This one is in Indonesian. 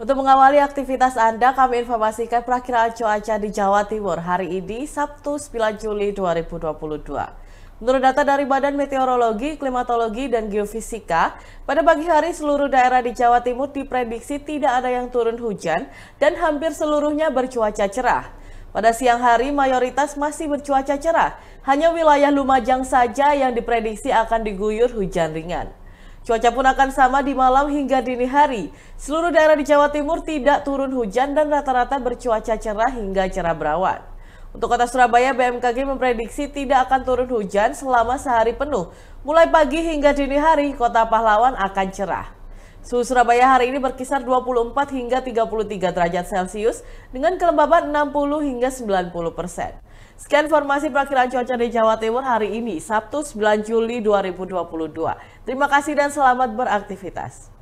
Untuk mengawali aktivitas Anda, kami informasikan perakiraan cuaca di Jawa Timur hari ini, Sabtu 9 Juli 2022. Menurut data dari Badan Meteorologi, Klimatologi, dan Geofisika, pada pagi hari seluruh daerah di Jawa Timur diprediksi tidak ada yang turun hujan dan hampir seluruhnya bercuaca cerah. Pada siang hari, mayoritas masih bercuaca cerah. Hanya wilayah Lumajang saja yang diprediksi akan diguyur hujan ringan. Cuaca pun akan sama di malam hingga dini hari. Seluruh daerah di Jawa Timur tidak turun hujan dan rata-rata bercuaca cerah hingga cerah berawan. Untuk kota Surabaya, BMKG memprediksi tidak akan turun hujan selama sehari penuh. Mulai pagi hingga dini hari, Kota Pahlawan akan cerah. Suhu Surabaya hari ini berkisar 24 hingga 33 derajat Celcius dengan kelembaban 60 hingga 90%. Sekian informasi perakiraan cuaca di Jawa Timur hari ini, Sabtu 9 Juli 2022. Terima kasih dan selamat beraktivitas.